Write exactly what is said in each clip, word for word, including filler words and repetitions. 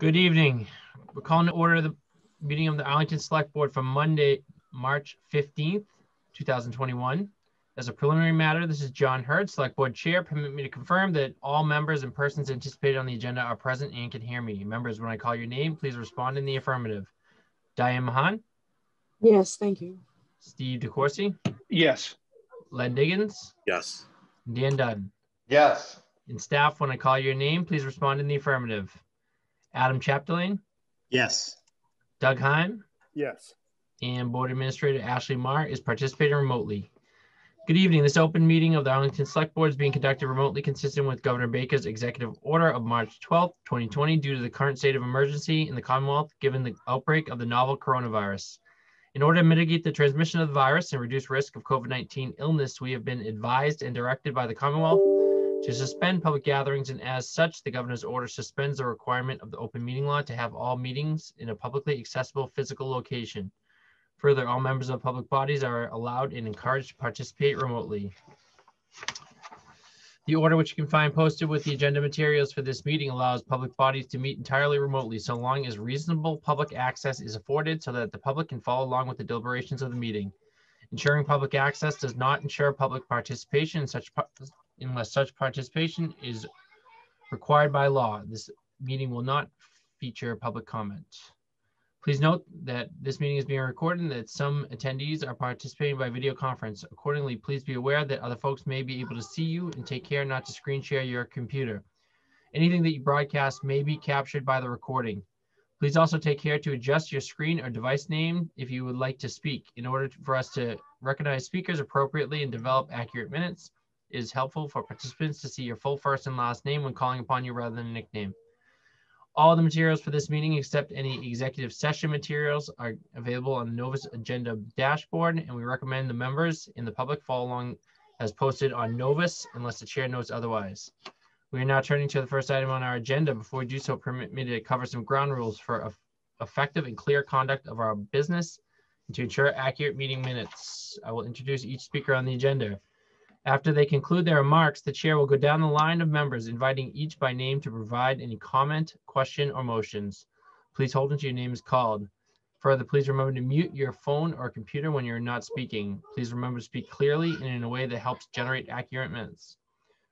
Good evening. We're calling to order the meeting of the Arlington Select Board for Monday, March fifteenth, two thousand twenty-one. As a preliminary matter, this is John Hurd, Select Board Chair. Permit me to confirm that all members and persons anticipated on the agenda are present and can hear me. Members, when I call your name, please respond in the affirmative. Diane Mahan? Yes, thank you. Steve DeCourcy? Yes. Len Diggins? Yes. Dan Dunn? Yes. And staff, when I call your name, please respond in the affirmative. Adam Chapdelaine? Yes. Doug Heim? Yes. And Board Administrator Ashley Maher is participating remotely. Good evening. This open meeting of the Arlington Select Board is being conducted remotely consistent with Governor Baker's executive order of March twelfth, twenty twenty, due to the current state of emergency in the Commonwealth given the outbreak of the novel coronavirus. In order to mitigate the transmission of the virus and reduce risk of COVID nineteen illness, we have been advised and directed by the Commonwealth to suspend public gatherings, and as such, the governor's order suspends the requirement of the open meeting law to have all meetings in a publicly accessible physical location. Further, all members of public bodies are allowed and encouraged to participate remotely. The order, which you can find posted with the agenda materials for this meeting, allows public bodies to meet entirely remotely so long as reasonable public access is afforded so that the public can follow along with the deliberations of the meeting. Ensuring public access does not ensure public participation in such par- unless such participation is required by law. This meeting will not feature public comment. Please note that this meeting is being recorded and that some attendees are participating by video conference. Accordingly, please be aware that other folks may be able to see you and take care not to screen share your computer. Anything that you broadcast may be captured by the recording. Please also take care to adjust your screen or device name if you would like to speak. In order for us to recognize speakers appropriately and develop accurate minutes, it is helpful for participants to see your full first and last name when calling upon you rather than a nickname. All the materials for this meeting, except any executive session materials, are available on the Novus Agenda dashboard, and we recommend the members in the public follow along as posted on Novus, unless the chair notes otherwise. We are now turning to the first item on our agenda. Before we do so, permit me to cover some ground rules for effective and clear conduct of our business and to ensure accurate meeting minutes. I will introduce each speaker on the agenda. After they conclude their remarks, the chair will go down the line of members, inviting each by name to provide any comment, question, or motions. Please hold until your name is called. Further, please remember to mute your phone or computer when you're not speaking. Please remember to speak clearly and in a way that helps generate accurate minutes.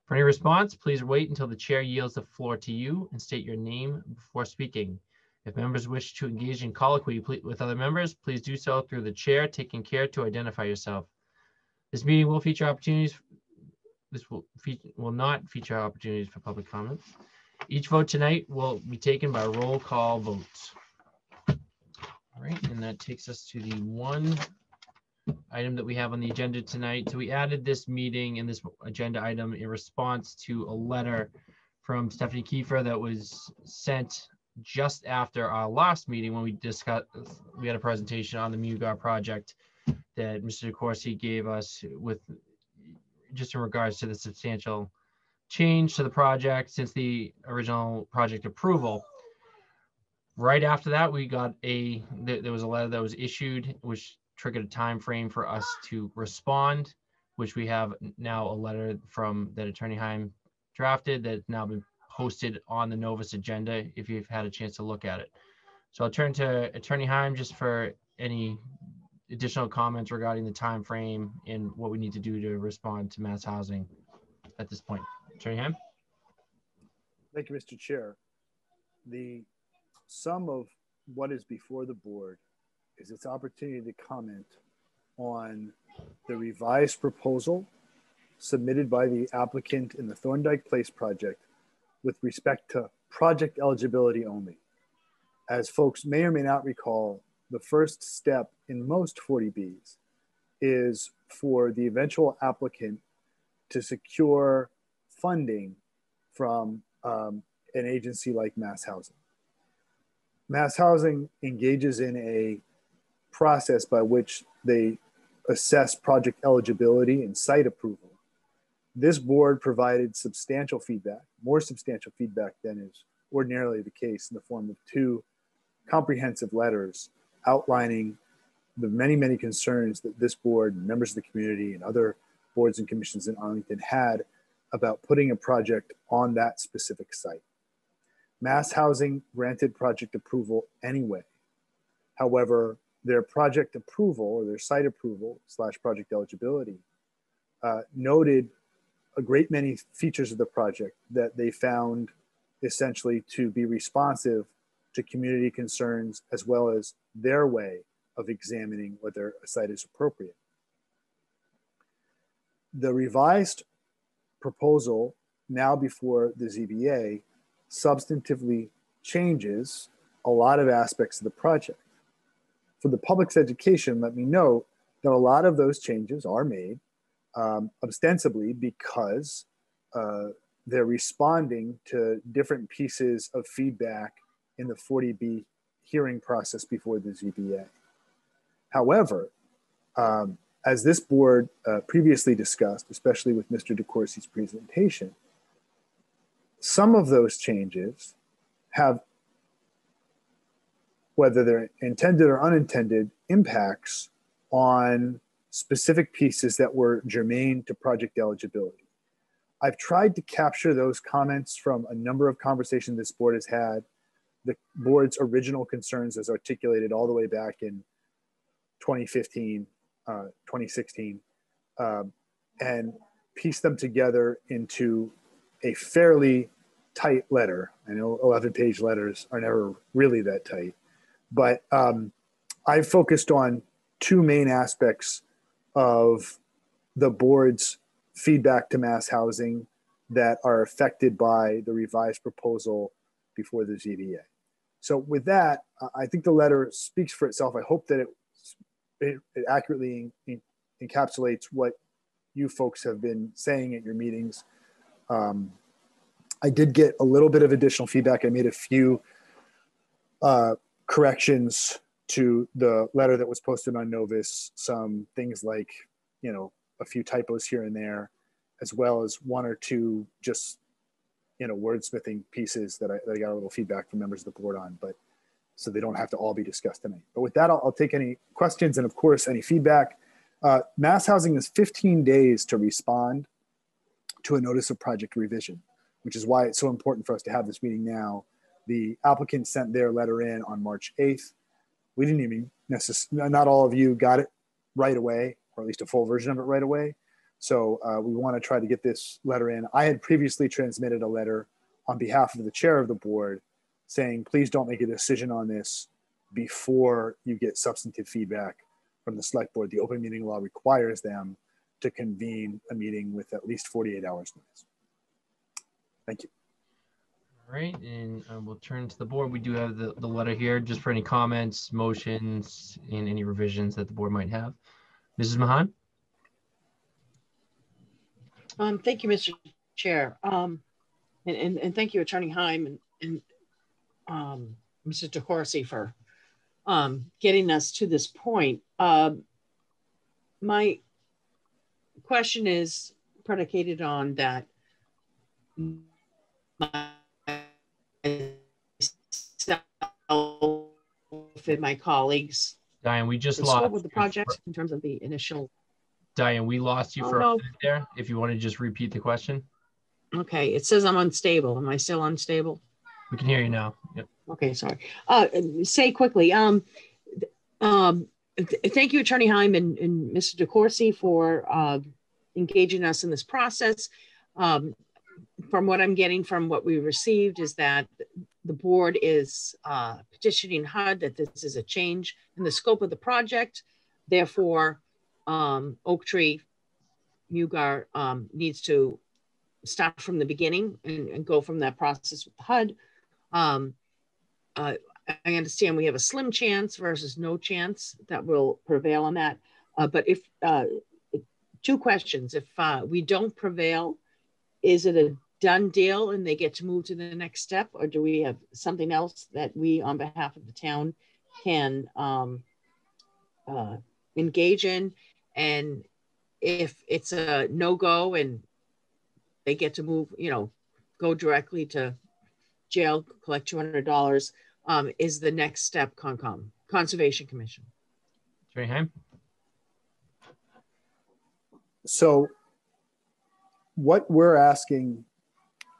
For any response, please wait until the chair yields the floor to you and state your name before speaking. If members wish to engage in colloquy with other members, please do so through the chair, taking care to identify yourself. This meeting will feature opportunities. This will feature, will not feature opportunities for public comment. Each vote tonight will be taken by roll call votes. All right, and that takes us to the one item that we have on the agenda tonight. So we added this meeting and this agenda item in response to a letter from Stephanie Kiefer that was sent just after our last meeting when we discussed, we had a presentation on the Mugar project that Mister DeCourcy gave us with just in regards to the substantial change to the project since the original project approval. Right after that, we got a, there was a letter that was issued, which triggered a time frame for us to respond, which we have now a letter from that Attorney Heim drafted that's now been posted on the Novus agenda if you've had a chance to look at it. So I'll turn to Attorney Heim just for any additional comments regarding the time frame and what we need to do to respond to Mass Housing at this point. Attorney Heim. Thank you, Mister Chair. The sum of what is before the board is its opportunity to comment on the revised proposal submitted by the applicant in the Thorndike Place project with respect to project eligibility only. As folks may or may not recall, the first step in most forty Bs is for the eventual applicant to secure funding from um, an agency like Mass Housing. Mass Housing engages in a process by which they assess project eligibility and site approval. This board provided substantial feedback, more substantial feedback than is ordinarily the case, in the form of two comprehensive letters outlining the many, many concerns that this board, members of the community, and other boards and commissions in Arlington had about putting a project on that specific site. Mass Housing granted project approval anyway. However, their project approval or their site approval slash project eligibility uh, noted a great many features of the project that they found essentially to be responsive to community concerns as well as their way of examining whether a site is appropriate. The revised proposal now before the Z B A substantively changes a lot of aspects of the project. For the public's education, let me note that a lot of those changes are made um, ostensibly because uh, they're responding to different pieces of feedback in the forty B hearing process before the Z B A. However, um, as this board uh, previously discussed, especially with Mister DeCourcy's presentation, some of those changes have, whether they're intended or unintended, impacts on specific pieces that were germane to project eligibility. I've tried to capture those comments from a number of conversations this board has had. The board's original concerns as articulated all the way back in twenty fifteen, Uh, twenty sixteen, um, and piece them together into a fairly tight letter. I know eleven page letters are never really that tight, but um, I focused on two main aspects of the board's feedback to Mass Housing that are affected by the revised proposal before the Z B A. So with that, I think the letter speaks for itself. I hope that it It, it accurately en encapsulates what you folks have been saying at your meetings. Um, I did get a little bit of additional feedback. I made a few uh, corrections to the letter that was posted on Novus, some things like, you know, a few typos here and there, as well as one or two just, you know, wordsmithing pieces that I, that I got a little feedback from members of the board on. But so they don't have to all be discussed tonight. But with that, I'll, I'll take any questions and of course, any feedback. Uh, Mass Housing is fifteen days to respond to a notice of project revision, which is why it's so important for us to have this meeting now. The applicant sent their letter in on March eighth. We didn't even necessarily, not all of you got it right away, or at least a full version of it right away. So uh, we wanna try to get this letter in. I had previously transmitted a letter on behalf of the chair of the board saying, please don't make a decision on this before you get substantive feedback from the select board. The open meeting law requires them to convene a meeting with at least forty-eight hours notice. Thank you. All right, and uh, we'll turn to the board. We do have the, the letter here just for any comments, motions, and any revisions that the board might have. Missus Mahan. Um, thank you, Mister Chair. Um, and, and, and thank you, Attorney Heim and, and Um, Mister DeCourcy for um, getting us to this point. Uh, my question is predicated on that myself and my colleagues. Diane, we just lost with the project for, in terms of the initial. Diane, we lost you oh, for no. a minute there. If you want to just repeat the question. Okay, it says I'm unstable. Am I still unstable? We can hear you now. Yep. Okay, sorry. Uh, say quickly, um, um, th thank you, Attorney Heim and, and Mister DeCourcy for uh, engaging us in this process. Um, from what I'm getting from what we received is that the board is uh, petitioning H U D that this is a change in the scope of the project. Therefore, um, Oak Tree Mugar um, needs to start from the beginning and, and go from that process with H U D. Um, uh, I understand we have a slim chance versus no chance that will prevail on that. Uh, but if uh, two questions, if uh, we don't prevail, is it a done deal and they get to move to the next step? Or do we have something else that we on behalf of the town can um, uh, engage in? And if it's a no-go and they get to move, you know, go directly to jail, collect two hundred dollars, um, is the next step CONCOM, Conservation Commission. Attorney Heim. So what we're asking,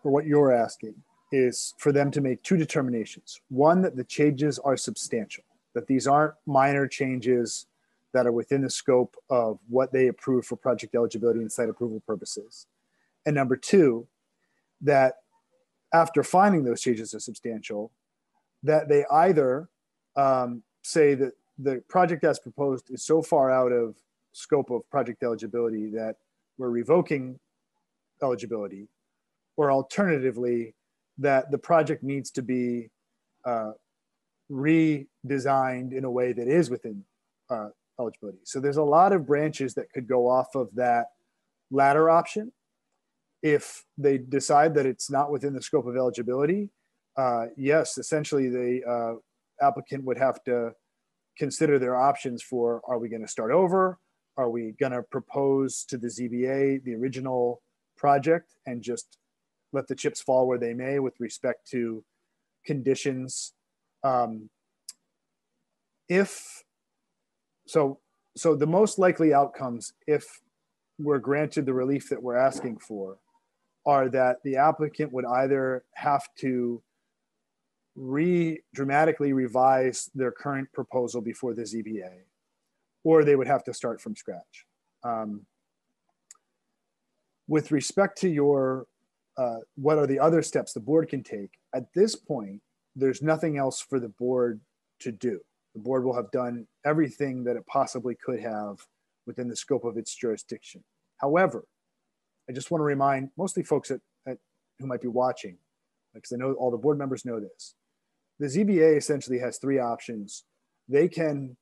or what you're asking, is for them to make two determinations. One, that the changes are substantial, that these aren't minor changes that are within the scope of what they approve for project eligibility and site approval purposes. And number two, that after finding those changes are substantial, that they either um, say that the project as proposed is so far out of scope of project eligibility that we're revoking eligibility, or alternatively, that the project needs to be uh, redesigned in a way that is within uh, eligibility. So there's a lot of branches that could go off of that latter option. If they decide that it's not within the scope of eligibility, uh, yes, essentially the uh, applicant would have to consider their options for, are we gonna start over? Are we gonna propose to the Z B A the original project and just let the chips fall where they may with respect to conditions? Um, if, so, so the most likely outcomes if we're granted the relief that we're asking for are that the applicant would either have to re dramatically revise their current proposal before the Z B A, or they would have to start from scratch. Um, with respect to your, uh, what are the other steps the board can take? At this point, there's nothing else for the board to do. The board will have done everything that it possibly could have within the scope of its jurisdiction. However, I just want to remind mostly folks at, at, who might be watching, because I know all the board members know this. The Z B A essentially has three options. They can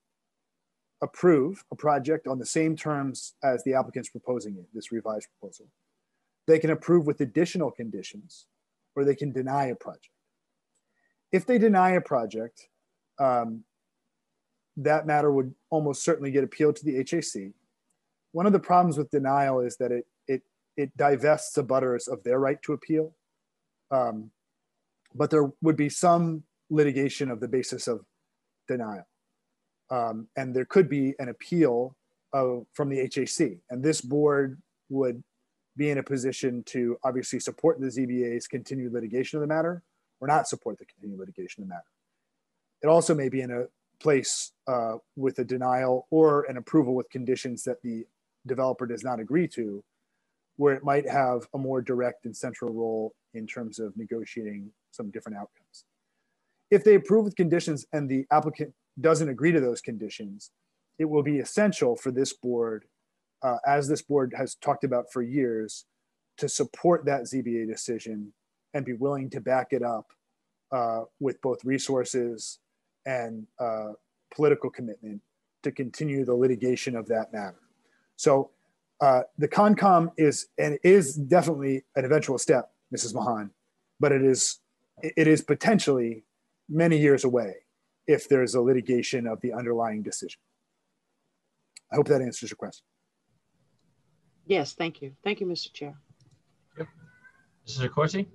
approve a project on the same terms as the applicant's proposing it, this revised proposal. They can approve with additional conditions, or they can deny a project. If they deny a project, um, that matter would almost certainly get appealed to the H A C. One of the problems with denial is that it, it, it divests the abutters of their right to appeal. Um, but there would be some litigation of the basis of denial. Um, and there could be an appeal of, from the H A C. And this board would be in a position to obviously support the Z B A's continued litigation of the matter, or not support the continued litigation of the matter. It also may be in a place uh, with a denial or an approval with conditions that the developer does not agree to, where it might have a more direct and central role in terms of negotiating some different outcomes. If they approve with conditions and the applicant doesn't agree to those conditions, it will be essential for this board, uh, as this board has talked about for years, to support that Z B A decision and be willing to back it up uh, with both resources and uh, political commitment to continue the litigation of that matter. So uh, the CONCOM is, and is definitely an eventual step, Missus Mahan, but it is, it is potentially many years away if there's a litigation of the underlying decision. I hope that answers your question. Yes, thank you. Thank you, Mister Chair. Yep. Mister DeCourcy?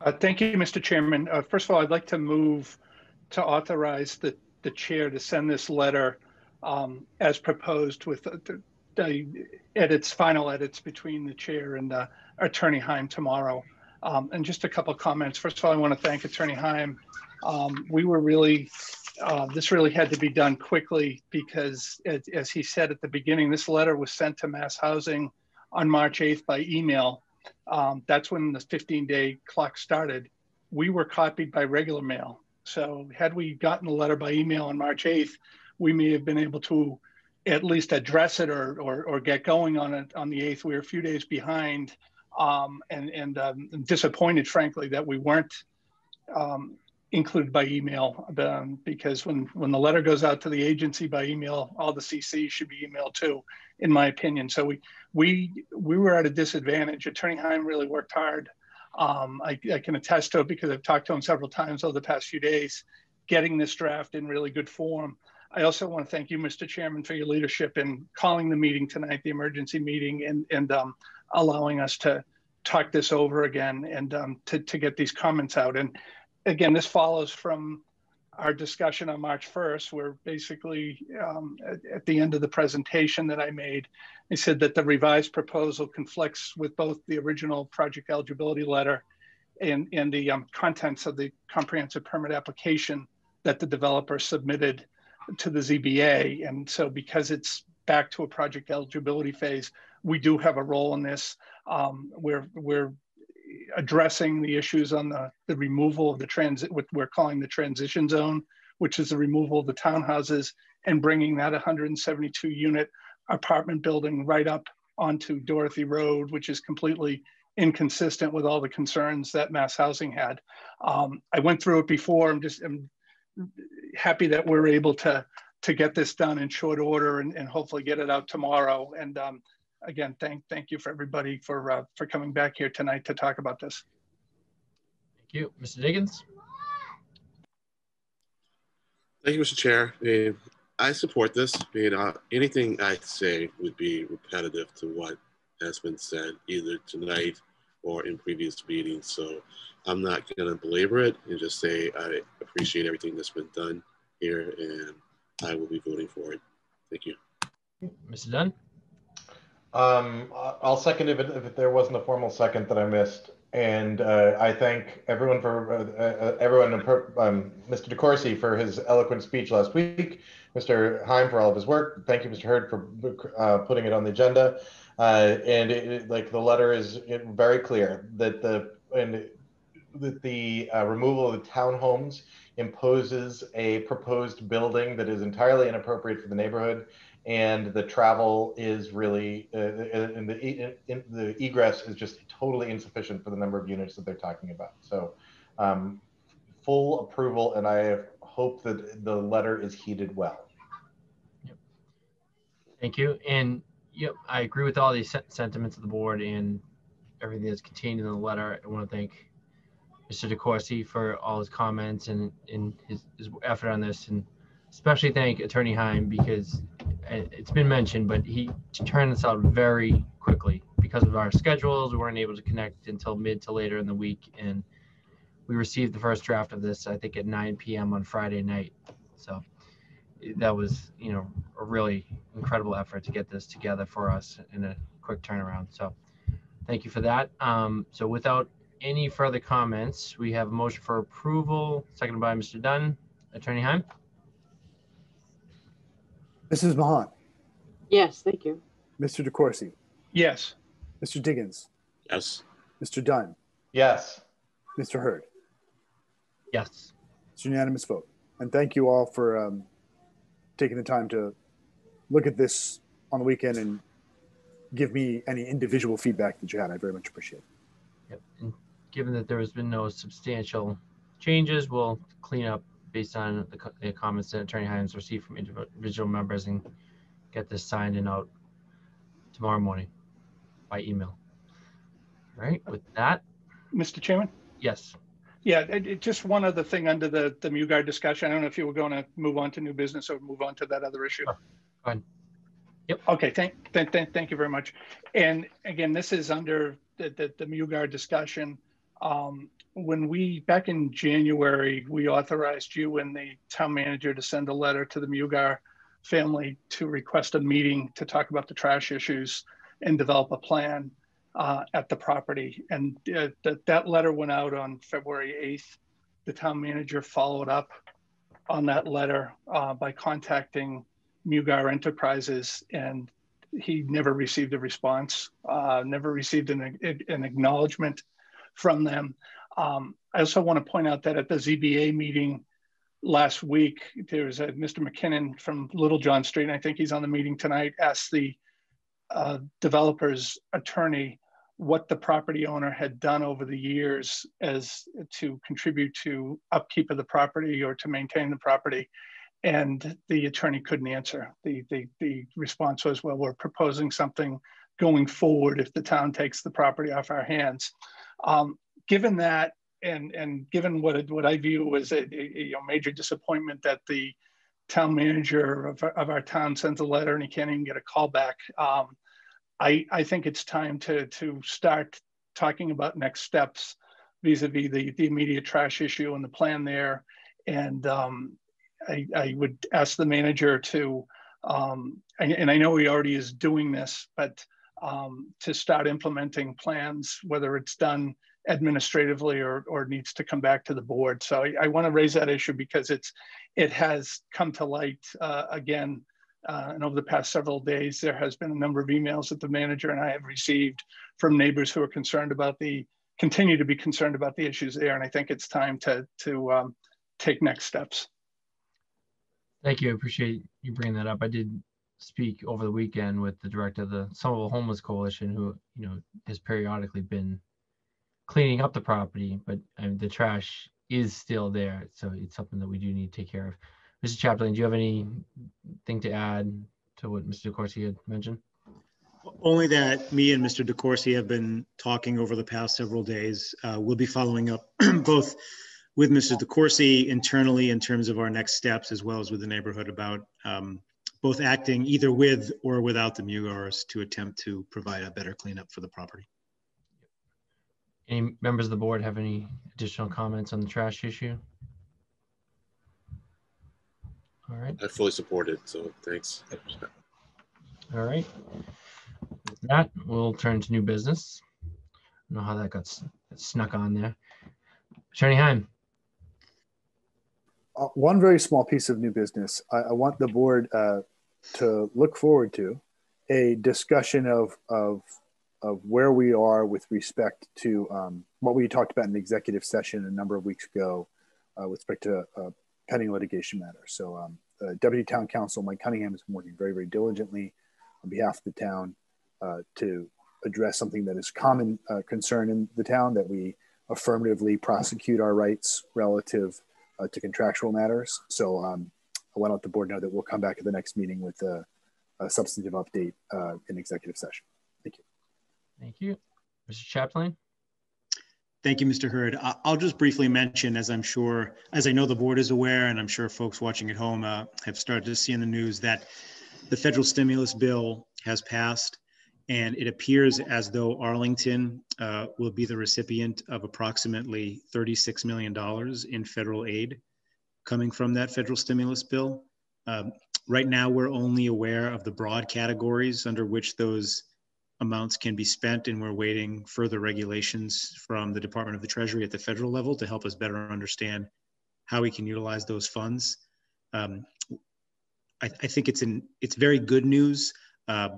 Uh, thank you, Mister Chairman. Uh, first of all, I'd like to move to authorize the, the chair to send this letter um, as proposed with the, the edits, final edits between the chair and the Attorney Heim tomorrow. Um, and just a couple of comments. First of all, I want to thank Attorney Heim. Um, we were really, uh, this really had to be done quickly because as, as he said at the beginning, this letter was sent to Mass Housing on March eighth by email. Um, that's when the fifteen day clock started. We were copied by regular mail. So had we gotten a letter by email on March eighth, we may have been able to at least address it or, or, or get going on it on the eighth. We were a few days behind um, and, and um, disappointed, frankly, that we weren't um, included by email um, because when, when the letter goes out to the agency by email, all the C Cs should be emailed too, in my opinion. So we, we, we were at a disadvantage. Attorney Heim really worked hard. Um, I, I can attest to it because I've talked to him several times over the past few days, getting this draft in really good form. I also want to thank you, Mister Chairman, for your leadership in calling the meeting tonight, the emergency meeting, and, and um, allowing us to talk this over again and um, to, to get these comments out. And again, this follows from our discussion on March first, where basically um, at, at the end of the presentation that I made, I said that the revised proposal conflicts with both the original project eligibility letter in, in the um, contents of the comprehensive permit application that the developer submitted to the Z B A. And so because it's back to a project eligibility phase, we do have a role in this. Um, we're, we're addressing the issues on the, the removal of the transit, what we're calling the transition zone, which is the removal of the townhouses and bringing that one hundred seventy-two unit apartment building right up onto Dorothy Road, which is completely inconsistent with all the concerns that Mass Housing had. Um, I went through it before. I'm just I'm happy that we're able to, to get this done in short order and, and hopefully get it out tomorrow. And um, again, thank thank you for everybody for, uh, for coming back here tonight to talk about this. Thank you. Mister Diggins. Thank you, Mister Chair. I, mean, I support this. I mean, uh, anything I say would be repetitive to what has been said either tonight or in previous meetings. So I'm not going to belabor it and just say I appreciate everything that's been done here and I will be voting for it. Thank you. Mister Dunn? Um, I'll second if, it, if there wasn't a formal second that I missed. And uh, I thank everyone for uh, uh, everyone, um, Mister DeCourcy for his eloquent speech last week, Mister Heim for all of his work. Thank you, Mister Hurd, for uh, putting it on the agenda. Uh, and it, it, like the letter is it, very clear that the and that the uh, removal of the townhomes imposes a proposed building that is entirely inappropriate for the neighborhood. And the travel is really, uh, and the, in, in the egress is just totally insufficient for the number of units that they're talking about. So um, full approval, and I hope that the letter is heeded well. Yep. Thank you. And yep, I agree with all these sentiments of the board and everything that's contained in the letter. I want to thank Mister DeCourcy for all his comments and, and his, his effort on this, and especially thank Attorney Heim because it's been mentioned, but he turned this out very quickly because of our schedules. We weren't able to connect until mid to later in the week, and we received the first draft of this, I think, at nine p m on Friday night. So that was, you know, a really incredible effort to get this together for us in a quick turnaround. So thank you for that. Um, so without any further comments, we have a motion for approval, seconded by Mister Dunn. Attorney Heim? Missus Mahan? Yes, thank you. Mister DeCourcy? Yes. Mister Diggins? Yes. Mister Dunn? Yes. Mister Hurd? Yes. It's a unanimous vote. And thank you all for um, taking the time to look at this on the weekend and give me any individual feedback that you had. I very much appreciate it. Yep. And given that there has been no substantial changes, we'll clean up based on the, the comments that Attorney Hines received from individual members and get this signed and out tomorrow morning by email. All right, with that. Mister Chairman? Yes. Yeah, it, it, just one other thing under the, the Mugar discussion. I don't know if you were going to move on to new business or move on to that other issue. Sure. Go ahead. Yep. Okay, thank, thank, thank, thank you very much. And again, this is under the, the, the Mugar discussion. Um, when we, back in January, we authorized you and the town manager to send a letter to the Mugar family to request a meeting to talk about the trash issues and develop a plan uh, at the property. And uh, that, that letter went out on February eighth. The town manager followed up on that letter uh, by contacting Mugar Enterprises, and he never received a response, uh, never received an, an acknowledgement from them. Um, I also want to point out that at the Z B A meeting last week, there was a Mister McKinnon from Little John Street, and I think he's on the meeting tonight, asked the uh, developer's attorney what the property owner had done over the years as to contribute to upkeep of the property or to maintain the property. And the attorney couldn't answer. The, the, the response was, well, we're proposing something going forward if the town takes the property off our hands. Um, given that, and and given what what I view as a, a, a major disappointment that the town manager of, of our town sends a letter and he can't even get a call back, um, I I think it's time to to start talking about next steps vis-a-vis the the immediate trash issue and the plan there. And um, I I would ask the manager to, um, and, and I know he already is doing this, but. Um, to start implementing plans, whether it's done administratively or, or needs to come back to the board. So I, I want to raise that issue because it's it has come to light uh, again. Uh, and over the past several days, there has been a number of emails that the manager and I have received from neighbors who are concerned about the, continue to be concerned about the issues there. And I think it's time to, to um, take next steps. Thank you. I appreciate you bringing that up. I did speak over the weekend with the director of the Somerville Homeless Coalition, who you know has periodically been cleaning up the property, but um, the trash is still there. So it's something that we do need to take care of. Mister Chapdelaine, do you have anything to add to what Mister DeCourcy had mentioned? Only that me and Mister DeCourcy have been talking over the past several days. Uh, we'll be following up both with Mister DeCourcy internally in terms of our next steps, as well as with the neighborhood about um, both acting either with or without the Mugars to attempt to provide a better cleanup for the property. Any members of the board have any additional comments on the trash issue? All right. I fully support it, so thanks. All right. With that, we'll turn to new business. I don't know how that got snuck on there. Attorney Heim. Uh, one very small piece of new business. I, I want the board uh, to look forward to a discussion of, of, of where we are with respect to um, what we talked about in the executive session a number of weeks ago uh, with respect to uh, pending litigation matters. So um, uh, Deputy Town Council Mike Cunningham is working very, very diligently on behalf of the town uh, to address something that is common uh, concern in the town, that we affirmatively prosecute our rights relative uh, to contractual matters. So um, I want to let the board know that we'll come back at the next meeting with a, a substantive update uh, in executive session. Thank you. Thank you. Mister Chapdelaine. Thank you, Mister Hurd. I'll just briefly mention, as I'm sure, as I know the board is aware, and I'm sure folks watching at home uh, have started to see in the news, that the federal stimulus bill has passed, and it appears as though Arlington uh, will be the recipient of approximately thirty-six million dollars in federal aid coming from that federal stimulus bill. Um, right now, we're only aware of the broad categories under which those amounts can be spent, and we're waiting further regulations from the Department of the Treasury at the federal level to help us better understand how we can utilize those funds. Um, I, I think it's in, it's very good news, uh,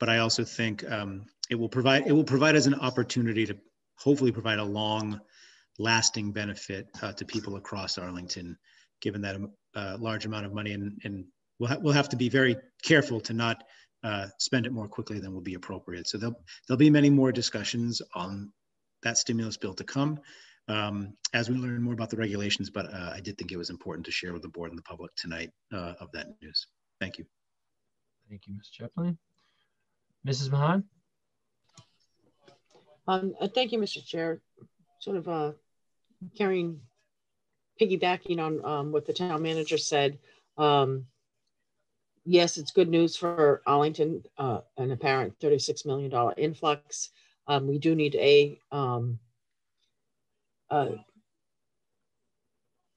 but I also think um, it will provide it will provide us an opportunity to hopefully provide a long-lasting benefit uh, to people across Arlington, given that uh, large amount of money, and, and we'll ha we'll have to be very careful to not Uh, spend it more quickly than will be appropriate. So there'll, there'll be many more discussions on that stimulus bill to come um, as we learn more about the regulations, but uh, I did think it was important to share with the board and the public tonight uh, of that news. Thank you. Thank you, Miz Chapdelaine. Missus Mahan? Um, uh, thank you, Mister Chair. Sort of uh, carrying, piggybacking on um, what the town manager said, um, yes, it's good news for Arlington, uh, an apparent thirty-six million dollar influx. Um, we do need a, um, uh,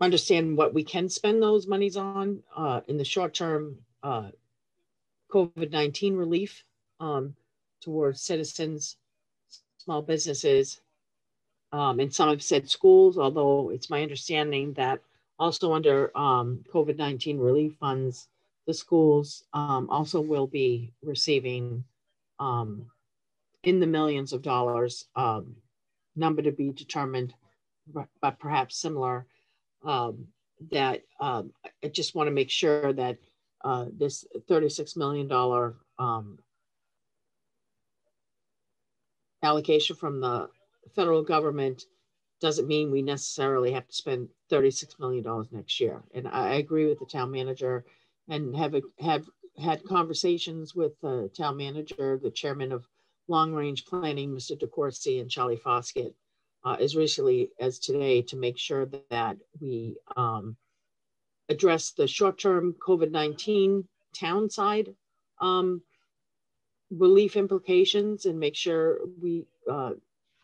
understand what we can spend those monies on uh, in the short term, uh, COVID nineteen relief um, towards citizens, small businesses, um, and some have said schools, although it's my understanding that also under um, COVID nineteen relief funds, the schools um, also will be receiving um, in the millions of dollars, um, number to be determined, but perhaps similar, um, that um, I just want to make sure that uh, this thirty-six million dollar um, allocation from the federal government doesn't mean we necessarily have to spend thirty-six million dollars next year. And I agree with the town manager and have, a, have had conversations with the town manager, the chairman of long range planning, Mister DeCourcy, and Charlie Foskett uh, as recently as today to make sure that we um, address the short term COVID nineteen town side um, relief implications and make sure we uh,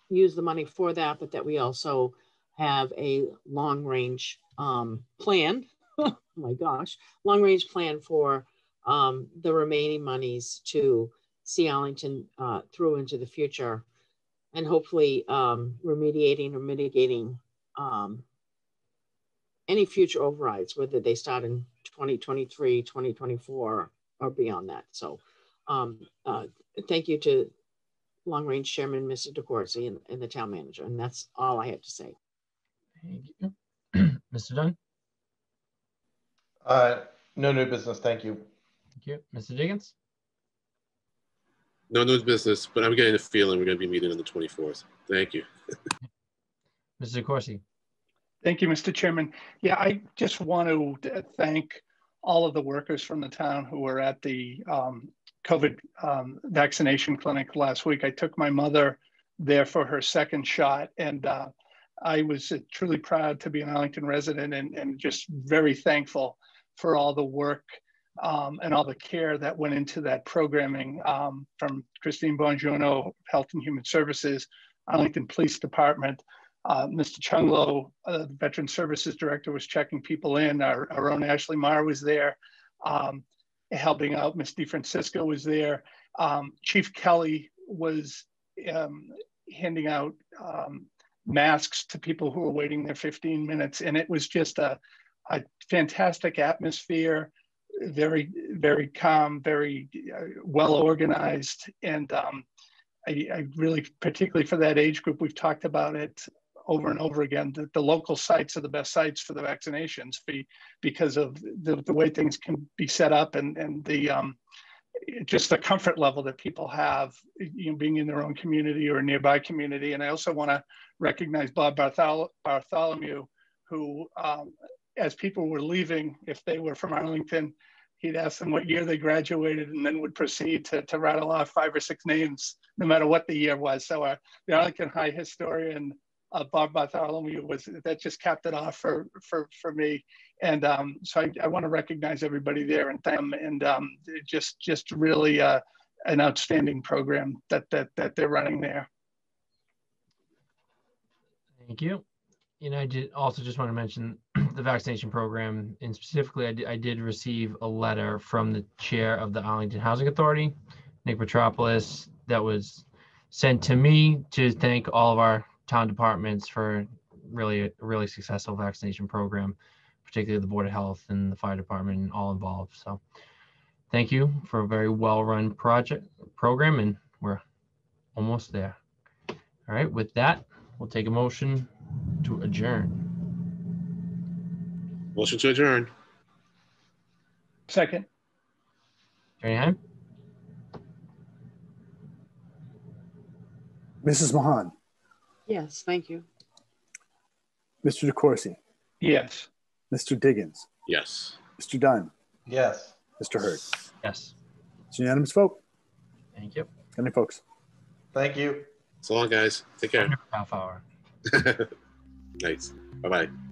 use the money for that, but that we also have a long range um, plan. Oh my gosh, long range plan for um, the remaining monies to see Arlington uh, through into the future. and hopefully um, remediating or mitigating um, any future overrides, whether they start in twenty twenty-three, twenty twenty-four, or beyond that. So um, uh, thank you to Long Range Chairman, Mister DeCourcy, and, and the town manager. And that's all I had to say. Thank you. Mister Dunn? Uh, no new business, thank you. Thank you. Mister Diggins? No new business, but I'm getting a feeling we're going to be meeting on the twenty-fourth. Thank you. Mister DeCourcy? Thank you, Mister Chairman. Yeah, I just want to thank all of the workers from the town who were at the um, COVID um, vaccination clinic last week. I took my mother there for her second shot, and uh, I was truly proud to be an Arlington resident, and, and just very thankful for all the work um, and all the care that went into that programming um, from Christine Bongiono, Health and Human Services, Arlington Police Department. Uh, Mister Chunglo, uh, the Veteran Services Director, was checking people in. Our, our own Ashley Maher was there, um, helping out. Miz DeFrancisco was there. Um, Chief Kelly was um, handing out um, masks to people who were waiting their fifteen minutes. And it was just a, a fantastic atmosphere, very, very calm, very uh, well organized. And um, I, I really, particularly for that age group, we've talked about it over and over again, that the local sites are the best sites for the vaccinations be, because of the, the way things can be set up, and, and the um, just the comfort level that people have, you know, being in their own community or a nearby community. And I also want to recognize Bob Barthol Bartholomew, who um, as people were leaving, if they were from Arlington, he'd ask them what year they graduated, and then would proceed to, to rattle off five or six names, no matter what the year was. So our, the Arlington High historian, Uh, Bob Bartholomew, was that just capped it off for for for me, and um, so I, I want to recognize everybody there and them, and um, just just really uh, an outstanding program that that that they're running there. Thank you. You know, I did also just want to mention the vaccination program, and specifically, I did, I did receive a letter from the chair of the Arlington Housing Authority, Nick Petropolis, that was sent to me to thank all of our town departments for really a really successful vaccination program, particularly the Board of Health and the fire department and all involved. So thank you for a very well-run project program, and we're almost there. All right, with that, we'll take a motion to adjourn. Motion to adjourn. Second. Attorney Heim? Missus Mahan? Yes, thank you. Mister DeCourcy? Yes. Mister Diggins? Yes. Mister Dunn? Yes. Mister Hurd? Yes. It's a unanimous vote. Thank you. Good night, folks. Thank you. So long, guys. Take care. Half hour. Nice. Bye-bye.